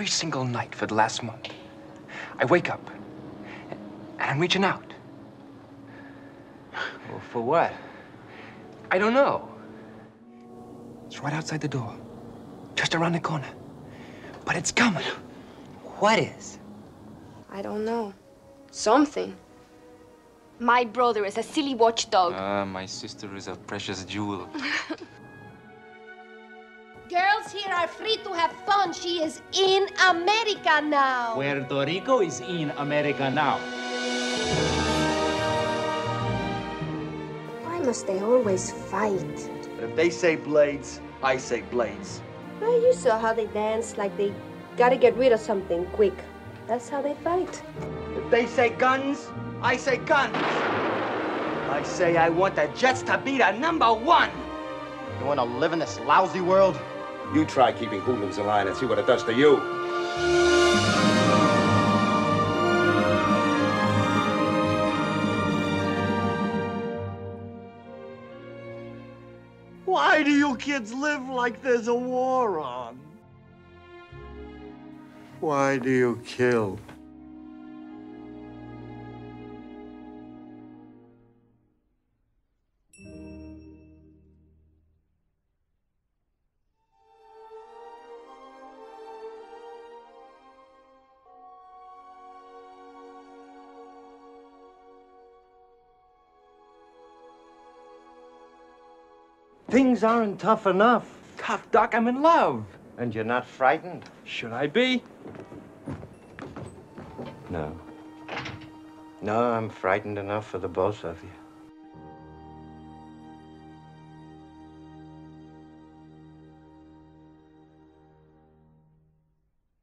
every single night for the last month. I wake up, and I'm reaching out. Well, for what? I don't know. It's right outside the door, just around the corner. But it's coming. What is? I don't know. Something. My brother is a silly watchdog. My sister is a precious jewel. Girls here are free to have fun. She is in America now. Puerto Rico is in America now. Why must they always fight? If they say blades, I say blades. Well, you saw how they dance, like they gotta get rid of something quick. That's how they fight. If they say guns, I say guns. I say I want the Jets to be the #1. You want to live in this lousy world? You try keeping hoodlums alive and see what it does to you. Why do you kids live like there's a war on? Why do you kill? Things aren't tough enough. Tough, Doc, I'm in love. And you're not frightened? Should I be? No. No, I'm frightened enough for the both of you.